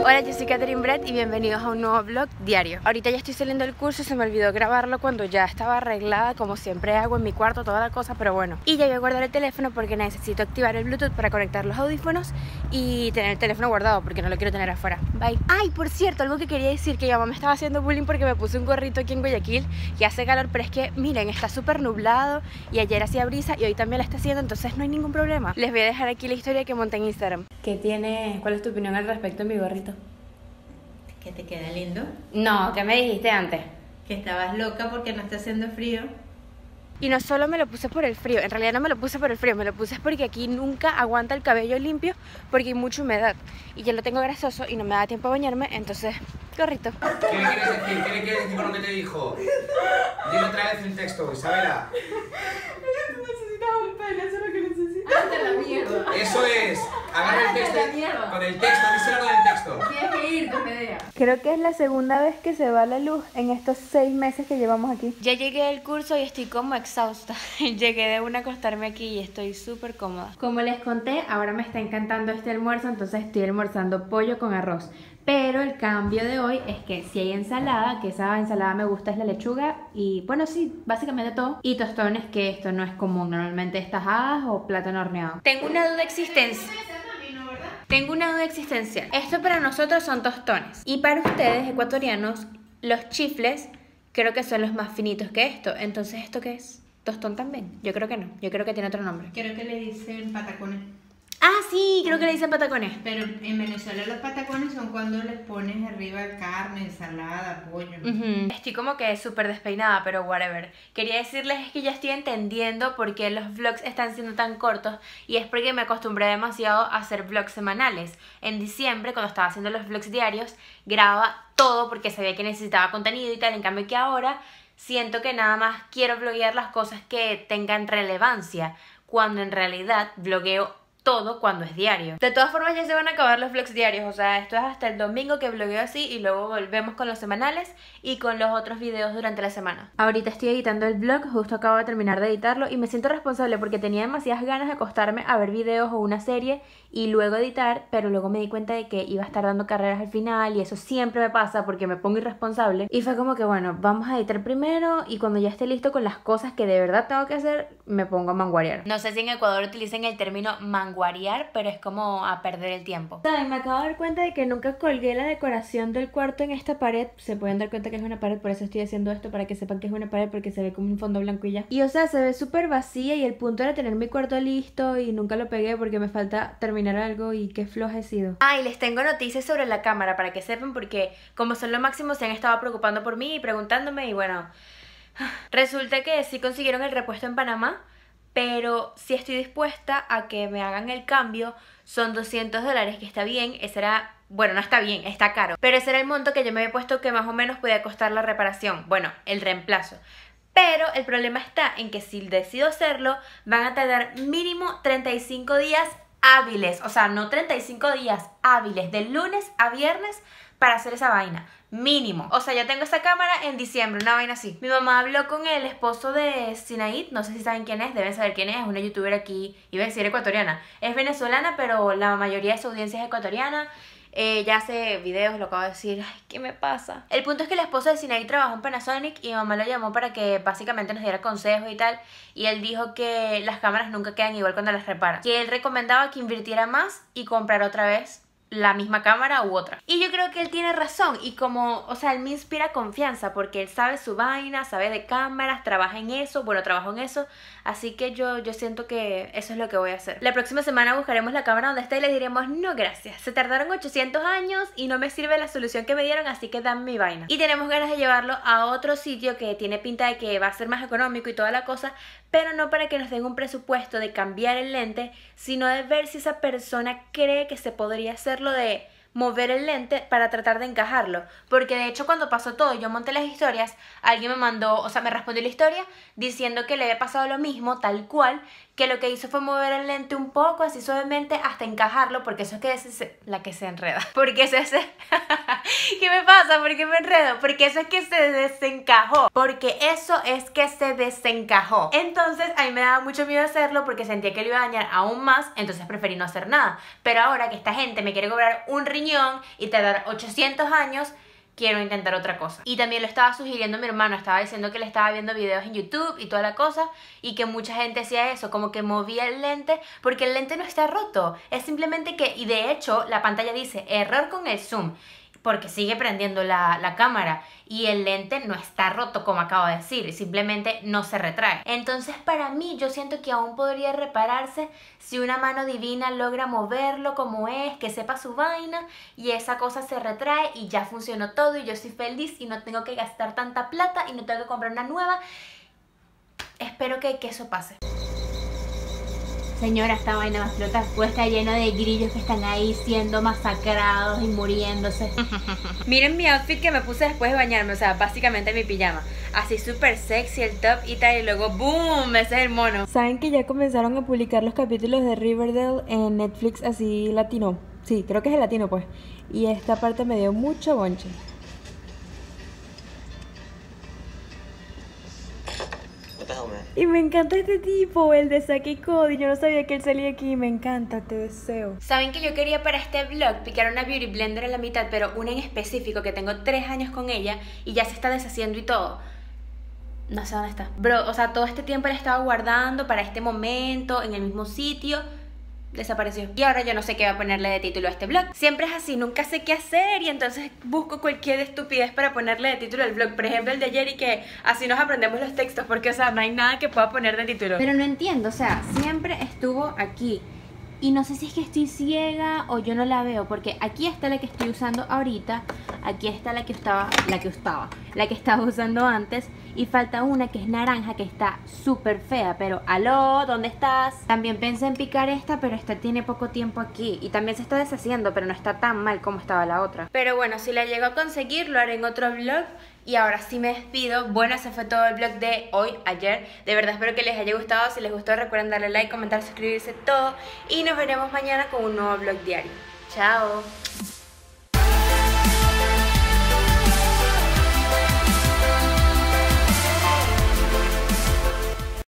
Hola, yo soy Catherine Brett y bienvenidos a un nuevo vlog diario. Ahorita ya estoy saliendo del curso, se me olvidó grabarlo cuando ya estaba arreglada, como siempre hago en mi cuarto, toda la cosa, pero bueno. Y ya voy a guardar el teléfono porque necesito activar el Bluetooth para conectar los audífonos y tener el teléfono guardado porque no lo quiero tener afuera. Bye. Ay, por cierto, algo que quería decir, que mi mamá me estaba haciendo bullying porque me puse un gorrito aquí en Guayaquil y hace calor, pero es que miren, está súper nublado y ayer hacía brisa y hoy también la está haciendo, entonces no hay ningún problema. Les voy a dejar aquí la historia que monté en Instagram. ¿Cuál es tu opinión al respecto de mi gorrito? ¿Que te queda lindo? No, que me dijiste antes que estabas loca porque no está haciendo frío. Y no solo me lo puse por el frío, en realidad no me lo puse por el frío, me lo puse porque aquí nunca aguanta el cabello limpio porque hay mucha humedad y ya lo tengo grasoso y no me da tiempo a bañarme, entonces, gorrito. ¿Qué le quieres decir? ¿Qué le quieres decir por lo que te dijo? Dile otra vez el texto, Isabela. Tú necesitas un pelo, eso es lo que necesitas. Hazte la mierda. Eso es, agarra el texto, con el texto, díselo con el texto. Tienes que ir con idea. Creo que es la segunda vez que se va la luz en estos 6 meses que llevamos aquí. Ya llegué del curso y estoy como exhausta. Llegué de una a acostarme aquí y estoy súper cómoda. Como les conté, ahora me está encantando este almuerzo, entonces estoy almorzando pollo con arroz. Pero el cambio de hoy es que si hay ensalada, que esa ensalada me gusta, es la lechuga y bueno, sí, básicamente todo. Y tostones, que esto no es común, normalmente es tajadas o plátano horneado. Tengo una duda existencial. Esto para nosotros son tostones y para ustedes, ecuatorianos, los chifles creo que son los más finitos que esto. Entonces, ¿esto qué es? ¿Tostón también? Yo creo que no, yo creo que tiene otro nombre. Creo que le dicen patacones. Ah, sí, creo que le dicen patacones. Pero en Venezuela los patacones son cuando les pones arriba carne, ensalada, pollo. Estoy como que súper despeinada, pero whatever. Quería decirles que ya estoy entendiendo por qué los vlogs están siendo tan cortos. Y es porque me acostumbré demasiado a hacer vlogs semanales. En diciembre, cuando estaba haciendo los vlogs diarios, grababa todo porque sabía que necesitaba contenido y tal. En cambio que ahora siento que nada más quiero vloguear las cosas que tengan relevancia, cuando en realidad vlogueo todo cuando es diario. De todas formas ya se van a acabar los vlogs diarios, o sea, esto es hasta el domingo que vlogueo así y luego volvemos con los semanales y con los otros videos durante la semana. Ahorita estoy editando el vlog, justo acabo de terminar de editarlo y me siento responsable porque tenía demasiadas ganas de acostarme a ver videos o una serie y luego editar, pero luego me di cuenta de que iba a estar dando carreras al final y eso siempre me pasa porque me pongo irresponsable y fue como que bueno, vamos a editar primero y cuando ya esté listo con las cosas que de verdad tengo que hacer, me pongo a manguarear. No sé si en Ecuador utilizan el término manguarear, pero es como a perder el tiempo. ¿Saben? Me acabo de dar cuenta de que nunca colgué la decoración del cuarto en esta pared. Se pueden dar cuenta que es una pared, por eso estoy haciendo esto, para que sepan que es una pared, porque se ve como un fondo blanco y ya. Y o sea, se ve súper vacía y el punto era tener mi cuarto listo y nunca lo pegué porque me falta terminar algo y qué floja he sido. Ah, y les tengo noticias sobre la cámara para que sepan, porque como son lo máximo se han estado preocupando por mí y preguntándome y bueno. Resulta que sí consiguieron el repuesto en Panamá, pero si estoy dispuesta a que me hagan el cambio. Son $200, que está bien, ese era... Bueno, no está bien, está caro, pero ese era el monto que yo me había puesto que más o menos podía costar la reparación, bueno, el reemplazo. Pero el problema está en que si decido hacerlo, van a tardar mínimo 35 días hábiles, o sea, no 35 días hábiles, de lunes a viernes, para hacer esa vaina, mínimo. O sea, ya tengo esa cámara en diciembre, una vaina así. Mi mamá habló con el esposo de Sinaid, no sé si saben quién es, deben saber quién es una youtuber aquí, iba a decir ecuatoriana. Es venezolana, pero la mayoría de su audiencia es ecuatoriana. Ella hace videos, lo acabo de decir. Ay, ¿qué me pasa? El punto es que el esposo de Sinaid trabajó en Panasonic y mi mamá lo llamó para que básicamente nos diera consejos y tal. Y él dijo que las cámaras nunca quedan igual cuando las reparan, que él recomendaba que invirtiera más y comprar otra vez la misma cámara u otra. Y yo creo que él tiene razón y como, o sea, él me inspira confianza porque él sabe su vaina, sabe de cámaras, trabaja en eso, bueno, trabajo en eso, así que yo siento que eso es lo que voy a hacer. La próxima semana buscaremos la cámara donde está y le diremos, no gracias, se tardaron 800 años y no me sirve la solución que me dieron, así que dan mi vaina. Y tenemos ganas de llevarlo a otro sitio que tiene pinta de que va a ser más económico y toda la cosa, pero no para que nos den un presupuesto de cambiar el lente, sino de ver si esa persona cree que se podría hacer, de mover el lente para tratar de encajarlo, porque de hecho cuando pasó todo, yo monté las historias, alguien me mandó, o sea, me respondió la historia diciendo que le había pasado lo mismo, tal cual, que lo que hizo fue mover el lente un poco, así suavemente, hasta encajarlo, porque eso es que la que se enreda, porque eso es... ¿Qué me pasa? ¿Por qué me enredo? Porque eso es que se desencajó, porque eso es que se desencajó. Entonces a mí me daba mucho miedo hacerlo porque sentía que lo iba a dañar aún más, entonces preferí no hacer nada. Pero ahora que esta gente me quiere cobrar un riñón y tardar 800 años, quiero intentar otra cosa. Y también lo estaba sugiriendo mi hermano, estaba diciendo que le estaba viendo videos en YouTube y toda la cosa, y que mucha gente hacía eso, como que movía el lente, porque el lente no está roto, es simplemente que, y de hecho la pantalla dice error con el zoom, porque sigue prendiendo la cámara y el lente no está roto como acabo de decir, simplemente no se retrae. Entonces para mí yo siento que aún podría repararse si una mano divina logra moverlo como es, que sepa su vaina y esa cosa se retrae y ya funcionó todo y yo soy feliz y no tengo que gastar tanta plata y no tengo que comprar una nueva. Espero que eso pase. Señora, esta vaina va a explotar, pues está lleno de grillos que están ahí siendo masacrados y muriéndose. Miren mi outfit que me puse después de bañarme, o sea, básicamente mi pijama. Así súper sexy, el top y tal, y luego ¡boom! Ese es el mono. ¿Saben que ya comenzaron a publicar los capítulos de Riverdale en Netflix así latino? Sí, creo que es el latino pues. Y esta parte me dio mucho bonche. Y me encanta este tipo, el de Zack y Cody. Yo no sabía que él salía aquí. Me encanta, te deseo. Saben que yo quería para este vlog picar una beauty blender a la mitad, pero una en específico que tengo 3 años con ella y ya se está deshaciendo y todo. No sé dónde está. Bro, o sea, todo este tiempo la estaba guardando para este momento, en el mismo sitio. Desapareció. Y ahora yo no sé qué va a ponerle de título a este vlog. Siempre es así, nunca sé qué hacer y entonces busco cualquier estupidez para ponerle de título al vlog. Por ejemplo el de ayer, y que así nos aprendemos los textos, porque o sea, no hay nada que pueda poner de título. Pero no entiendo, o sea, siempre estuvo aquí. Y no sé si es que estoy ciega o yo no la veo, porque aquí está la que estoy usando ahorita, aquí está la que estaba usando antes, y falta una que es naranja que está súper fea, pero aló, ¿dónde estás? También pensé en picar esta, pero esta tiene poco tiempo aquí y también se está deshaciendo, pero no está tan mal como estaba la otra. Pero bueno, si la llego a conseguir lo haré en otro vlog. Y ahora sí me despido. Bueno, ese fue todo el vlog de hoy, ayer. De verdad espero que les haya gustado. Si les gustó recuerden darle like, comentar, suscribirse, todo. Y nos veremos mañana con un nuevo vlog diario. Chao.